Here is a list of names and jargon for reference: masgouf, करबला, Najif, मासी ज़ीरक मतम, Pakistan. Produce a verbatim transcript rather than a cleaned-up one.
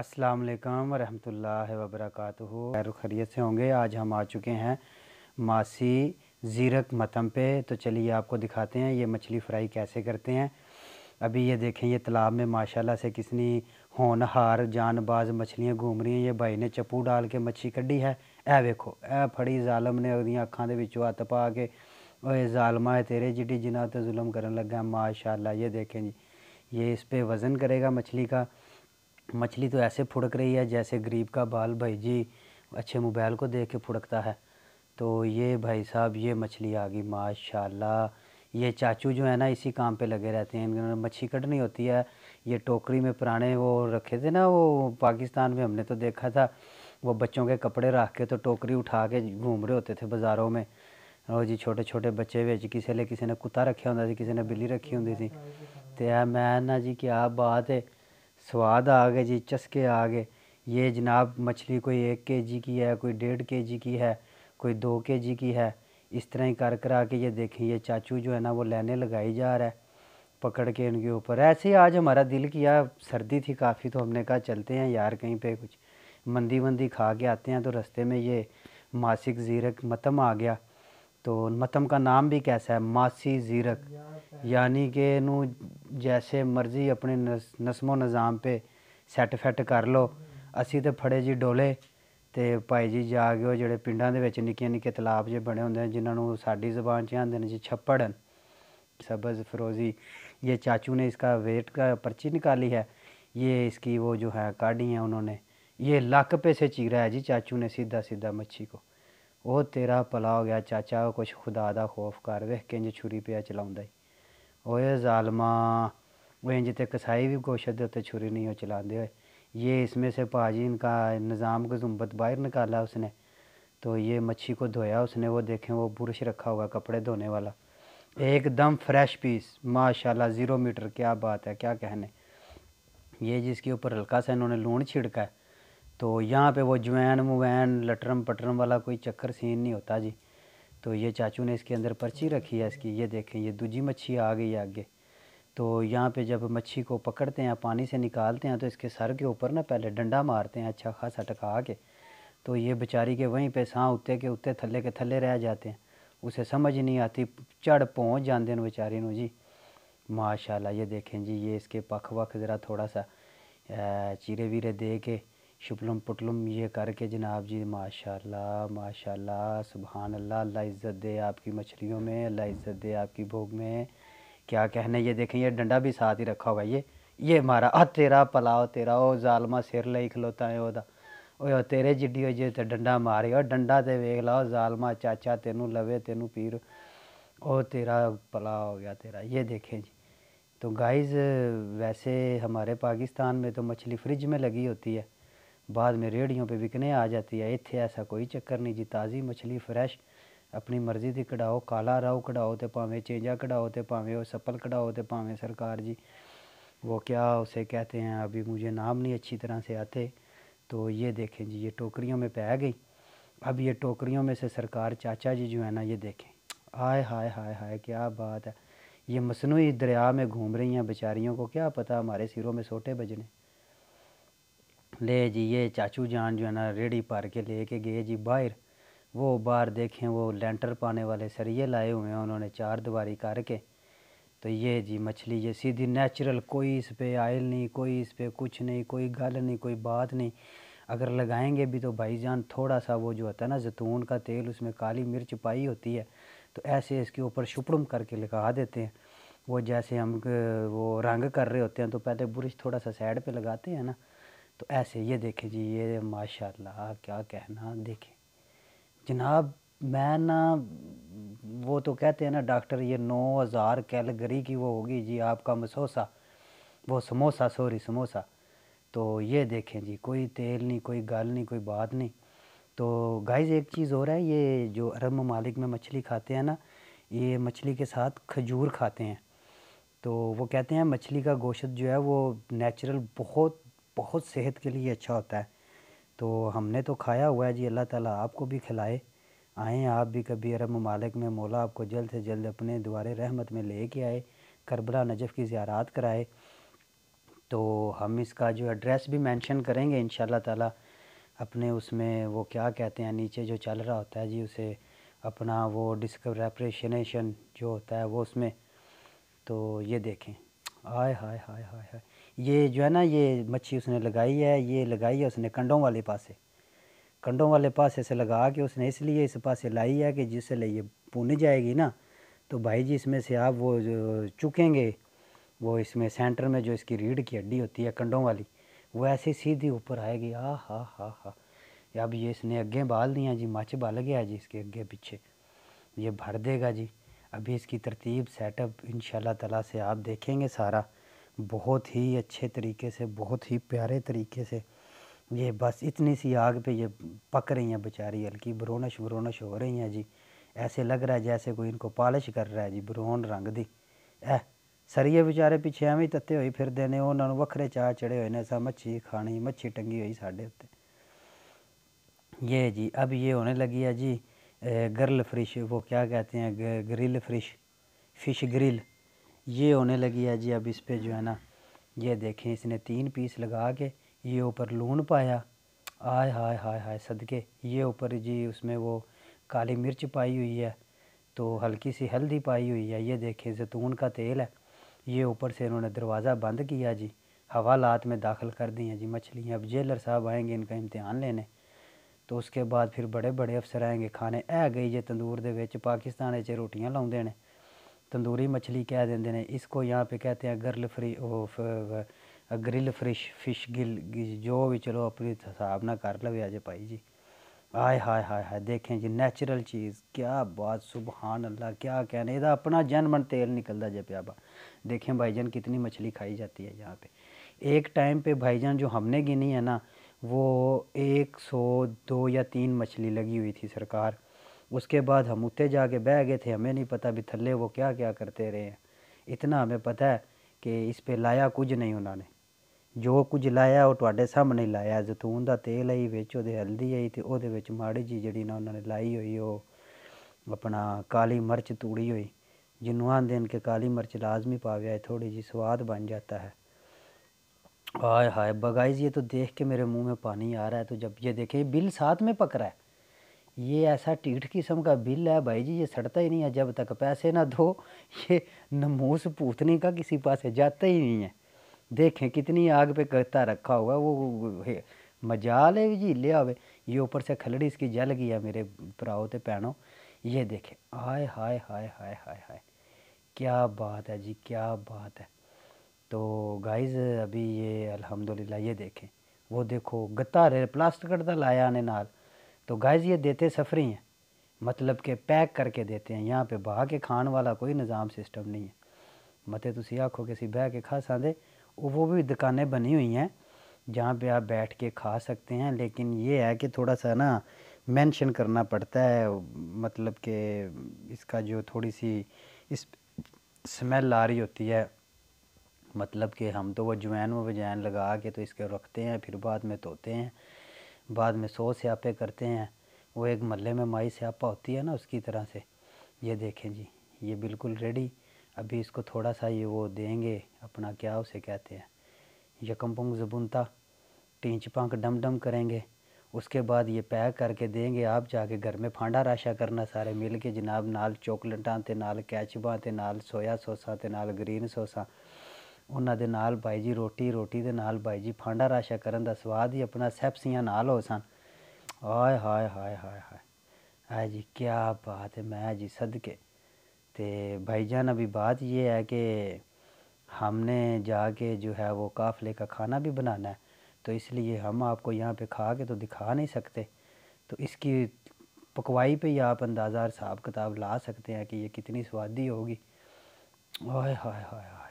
अस्सलाम वालेकुम वरहमतुल्लाहि वबरकातुहू। खैर खैरियत से होंगे। आज हम आ चुके हैं मासी ज़ीरक मतम पे। तो चलिए आपको दिखाते हैं ये मछली फ्राई कैसे करते हैं। अभी ये देखें, ये तालाब में माशाल्लाह से किसनी होनहार जानबाज मछलियाँ घूम रही हैं। ये भाई ने चप्पू डाल के मच्छी कड्डी है। ए वेखो ए फड़ी जालम ने ओदियां अखां दे विचों हत्थ पा के, ओए जालमा है तेरे जिड्डी जिन्हां ते जुल्म करन लगा। माशाल्लाह ये देखें जी, ये इस पर वज़न करेगा मछली का। मछली तो ऐसे फुड़क रही है जैसे गरीब का बाल भाई जी अच्छे मोबाइल को देख के फुड़कता है। तो ये भाई साहब ये मछली आ गई माशाल्लाह। ये चाचू जो है ना इसी काम पे लगे रहते हैं। इन्होंने मच्छी कटनी होती है। ये टोकरी में पुराने वो रखे थे ना, वो पाकिस्तान में हमने तो देखा था, वो बच्चों के कपड़े रख के तो टोकरी उठा के घूम रहे होते थे बाज़ारों में। और जी छोटे छोटे बच्चे बेच किसी ने किसी ने कुत्ता रखे होता सी, किसी ने बिल्ली रखी होती थी। तो मैं ना जी क्या बात है, स्वाद आ गए जी, चस्के आ गए। ये जनाब मछली कोई एक के जी की है, कोई डेढ़ के जी की है, कोई दो के जी की है। इस तरह ही कर करा के ये देखें ये चाचू जो है ना वो लेने लगाई जा रहा है पकड़ के इनके ऊपर। ऐसे ही आज हमारा दिल किया, सर्दी थी काफ़ी, तो हमने कहा चलते हैं यार कहीं पे कुछ मंदी वंदी खा के आते हैं। तो रास्ते में ये मासिक ज़ीरक मतम आ गया। तो मतम का नाम भी कैसा है, मासी ज़ीरक, यानी कि नू जैसे मर्जी अपने नस नस्मो निज़ाम पे सैट फैट कर लो। असी तो फड़े जी डोले ते भाई जी जागे हो जोड़े पिंडा दे विच निक्के निक्के तलाब जो बने होंगे जिन्होंने साड़ी जबान च आते हैं जी छप्पड़न सब्ज़ फिरोज़ी। ये चाचू ने इसका वेट का पर्ची निकाली है। ये इसकी वो जो है काढ़ी है उन्होंने। ये लक पे से चीरा है जी चाचू ने सीधा सीधा मच्छी को। वो तेरा भला हो गया चाचा, कुछ खुदा दा खौफ कर, वेख के इंज छुरी पे चलाउंदा ही। ओए जालमा वो इंज ते कसाई भी गोशत दे उत्ते छुरी नहीं हो चलाते हुए। ये इसमें से भाजी इनका निज़ाम गुजुम्बत बाहर निकाला उसने। तो ये मच्छी को धोया उसने, वो देखें वो बुरश रखा होगा कपड़े धोने वाला, एकदम फ्रेश पीस माशाल्लाह, ज़ीरो मीटर, क्या बात है, क्या कहने। ये जिसके ऊपर हल्का सा इन्होंने लून छिड़का है। तो यहाँ पे वो जवैन मुवैन लटरम पटरम वाला कोई चक्कर सीन नहीं होता जी। तो ये चाचू ने इसके अंदर पर्ची रखी है इसकी। ये देखें ये दूजी मच्छी आ गई आगे। तो यहाँ पे जब मच्छी को पकड़ते हैं पानी से निकालते हैं तो इसके सर के ऊपर ना पहले डंडा मारते हैं अच्छा खासा टका के। तो ये बेचारी के वहीं पे साँ उत्ते के उत्ते थल्ले के थल्ले रह जाते हैं। उसे समझ नहीं आती, चढ़ पहुँच जाते हैं बेचारी नू जी माशाल्लाह। ये देखें जी ये इसके पख वख ज़रा थोड़ा सा चीरे वीरे दे के शुपलम पुटलम ये करके जनाब जी माशाल्लाह माशाल्लाह सुभान अल्लाह। अल्लाह इज़्ज़त दे आपकी मछलियों में, अल्लाह इज़्ज़त दे आपकी भोग में, क्या कहने। ये देखें ये डंडा भी साथ ही रखा हुआ है। ये ये मारा, आ तेरा पलाओ तेरा, ओ जालमा सिर ले खलोता है ओदा, ओ तेरे जिड्डी हो जे ते डंडा मारे, ओ डंडा ते वेख लाओ जालमा, चाचा तेनू लवे तेनू पीर, ओ तेरा पला हो गया तेरा। ये देखें जी। तो गाइज़ वैसे हमारे पाकिस्तान में तो मछली फ्रिज में लगी होती है, बाद में रेहड़ियों पे बिकने आ जाती है। इत्थे ऐसा कोई चक्कर नहीं जी, ताज़ी मछली फ्रैश अपनी मर्ज़ी दी कढ़ाओ, काला राहू कढ़ाओ तो भावें चेंजा कढ़ाओ तो भावें वो सप्पल कढ़ाओ तो भावें सरकार जी वो क्या उसे कहते हैं, अभी मुझे नाम नहीं अच्छी तरह से आते। तो ये देखें जी ये टोकरियों में पै गई। अब ये टोकरियों में से सरकार चाचा जी जो है ना ये देखें, आय हाय हाय हाय क्या बात है, ये मसनूई दरिया में घूम रही हैं बेचारियों को क्या पता हमारे सिरों में सोटे बजने। ले जी ये चाचू जान जो है ना रेड़ी पार के ले के गए जी बाहर। वो बाहर देखें वो लेंटर पाने वाले सरिये लाए हुए हैं उन्होंने चार दीवारी करके। तो ये जी मछली ये सीधी नेचुरल, कोई इस पर आयल नहीं, कोई इस पर कुछ नहीं, कोई गल नहीं, कोई बात नहीं। अगर लगाएंगे भी तो भाईजान थोड़ा सा वो जो होता है ना जैतून का तेल, उसमें काली मिर्च पाई होती है, तो ऐसे इसके ऊपर शुपड़म करके लगा देते हैं। वो जैसे हम वो रंग कर रहे होते हैं तो पहले बुरश थोड़ा सा साइड पर लगाते हैं ना, तो ऐसे। ये देखें जी ये माशाल्लाह क्या कहना। देखें जनाब मैं ना वो तो कहते हैं ना डॉक्टर ये नौ हज़ार कैलगरी की वो होगी जी आपका मसोसा, वो समोसा सॉरी समोसा। तो ये देखें जी कोई तेल नहीं, कोई गाल नहीं, कोई बात नहीं। तो गाइज़ एक चीज़ हो रहा है, ये जो अरब ममालिक में मछली खाते हैं ना ये मछली के साथ खजूर खाते हैं। तो वो कहते हैं मछली का गोश्त जो है वो नेचुरल बहुत बहुत सेहत के लिए अच्छा होता है। तो हमने तो खाया हुआ है जी, अल्लाह ताला आपको भी खिलाए। आएँ आप भी कभी अरब ममालिक में, मौला आपको जल्द से जल्द अपने द्वारे रहमत में ले के आए, करबला नजफ़ की ज़ियारत कराए। तो हम इसका जो एड्रेस भी मेंशन करेंगे इंशाल्लाह ताला अपने उसमें, वो क्या कहते हैं नीचे जो चल रहा होता है जी उसे अपना वो डिस्कवर एप्रिसिएशन जो होता है वो उसमें। तो ये देखें, हाय हाय हाय हाय हाय, ये जो है ना ये मच्छी उसने लगाई है, ये लगाई है उसने कंडों वाले पासे, कंडों वाले पासे से लगा के उसने इसलिए इस पासे लाई है कि जिससे ये पूनी जाएगी ना, तो भाई जी इसमें से आप वो जो चुकेंगे वो इसमें सेंटर में जो इसकी रीढ़ की हड्डी होती है कंडों वाली वो ऐसे सीधी ऊपर आएगी। हा हा हा हा, अब ये इसने अग्गे बाल दिए हैं जी, मच बाल गया है जी इसके अग्गे पीछे, ये भर देगा जी। अभी इसकी तरतीब सेटअप इंशाल्लाह ताला से आप देखेंगे सारा बहुत ही अच्छे तरीके से, बहुत ही प्यारे तरीके से। ये बस इतनी सी आग पे ये पक रही हैं बेचारी, हल्की ब्रोनश ब्रोनश हो रही हैं जी, ऐसे लग रहा है जैसे कोई इनको पॉलिश कर रहा है जी ब्रोन रंग दी। ऐ सरिए बेचारे पिछे एवं तत्ते हुए फिरते हैं, उन्होंने वखरे चाह चढ़े हुए ने, असा मच्छी खानी, मच्छी टंगी हुई साढ़े उत्ते। ये जी अब ये होने लगी है जी गर्ल फिश, वो क्या कहते हैं ग्रिल फिश, फिश ग्रिल ये होने लगी है जी। अब इस पर जो है ना ये देखें इसने तीन पीस लगा के ये ऊपर लून पाया, आय हाय हाय हाय सदके, ये ऊपर जी उसमें वो काली मिर्च पाई हुई है, तो हल्की सी हल्दी पाई हुई है, ये देखें जैतून का तेल है, ये ऊपर से इन्होंने दरवाज़ा बंद किया जी, हवालात में दाखिल कर दी हैं जी मछलियाँ। अब जेलर साहब आएंगे इनका इम्तिहान लेने, तो उसके बाद फिर बड़े बड़े अफसर आएंगे खाने। ऐ गई जे तंदूर दे विच, पाकिस्तान च रोटियां लाउंदे ने तंदूरी मछली कह देंदे ने इसको, यहाँ पे कहते हैं girl free of grill fresh fish gill, जो भी चलो अपने हिसाब ना कर लवे अजय भाई जी। आय हाय हाय हाय देखें जी नेचुरल चीज़, क्या बात, सुबहान अल्लाह, क्या कहने, इदा अपना जनमन तेल निकलता जे पिया बा। देखें भाईजान कितनी मछली खाई जाती है यहाँ पे एक टाइम पे। भाईजान जो हमने गिनी है ना वो एक सौ दो या तीन मछली लगी हुई थी सरकार, उसके बाद हम उतरे जाके बह गए थे, हमें नहीं पता भी थल्ले वो क्या क्या करते रहे हैं। इतना हमें पता है कि इस पर लाया कुछ नहीं उन्होंने, जो कुछ लाया वो थोड़े सामने लाया, जैतून का तेल आई बिच, उहदे हल्दी आई, तो वो माड़ी जी जी ना उन्होंने लाई हुई वो अपना काली मिर्च तूड़ी हुई, जिन्हों आते हैं कि काली मिर्च लाजमी पावे थोड़ी जी स्वाद बन जाता है। हाय हाय बगाइज ये तो देख के मेरे मुंह में पानी आ रहा है। तो जब ये देखे बिल साथ में पक रहा है, ये ऐसा टीठ किस्म का बिल है भाई जी, ये सड़ता ही नहीं है जब तक पैसे ना दो, ये नमूस पूतने का किसी पास जाता ही नहीं है। देखें कितनी आग पे करता रखा हुआ वो, मजाल है जी लिया हुए। ये ऊपर से खलड़ी इसकी जल गई है मेरे भराओ ते भैनों, ये देखें हाय हाय हाय हाय हाय हाय क्या बात है जी, क्या बात है। तो गाइज़ अभी ये अल्हम्दुलिल्लाह, ये देखें वो देखो गत्ता रे प्लास्टिक का लाया ने नाल। तो गाइज़ ये देते सफरी हैं, मतलब के पैक करके देते हैं, यहाँ पे बहा के खाने वाला कोई निज़ाम सिस्टम नहीं है। मते तुसी आखो किसी बह के खा सकते, वो भी दुकानें बनी हुई हैं जहाँ पे आप बैठ के खा सकते हैं, लेकिन ये है कि थोड़ा सा ना मेंशन करना पड़ता है, मतलब कि इसका जो थोड़ी सी इस स्मेल आ रही होती है, मतलब कि हम तो वो जवैन व वजैन लगा के तो इसके रखते हैं, फिर बाद में धोते हैं, बाद में सौ स्यापे करते हैं। वो एक महल्ले में माई स्यापा होती है ना उसकी तरह से। ये देखें जी ये बिल्कुल रेडी, अभी इसको थोड़ा सा ये वो देंगे अपना क्या उसे कहते हैं यकम्पंग जबुनता टींच पंख डम डम करेंगे, उसके बाद ये पैक करके देंगे। आप जाके घर में फांडा राशा करना सारे मिल के जनाब, नाल चॉकलेटां ते नाल कैचबां ते नाल सोया सोसा ते नाल ग्रीन सोसा, उन्हां दे नाल भाई जी रोटी, रोटी दे नाल भाई जी फांडा राशा करन दा स्वाद ही अपना सैप्सियां नाल हो सन। हाय हाय हाय हाय हाय हाय जी क्या बात है मैं जी सदके। तो भाईजान अभी बात ये है कि हमने जाके जो है वो काफ़ले का खाना भी बनाना है, तो इसलिए हम आपको यहाँ पे खा के तो दिखा नहीं सकते, तो इसकी पकवाई पे ही आप अंदाज़ा हिसाब किताब ला सकते हैं कि ये कितनी स्वादी होगी। ओए हाय हाय हाय